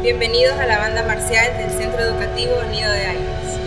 Bienvenidos a la banda marcial del Centro Educativo Nido de Águilas.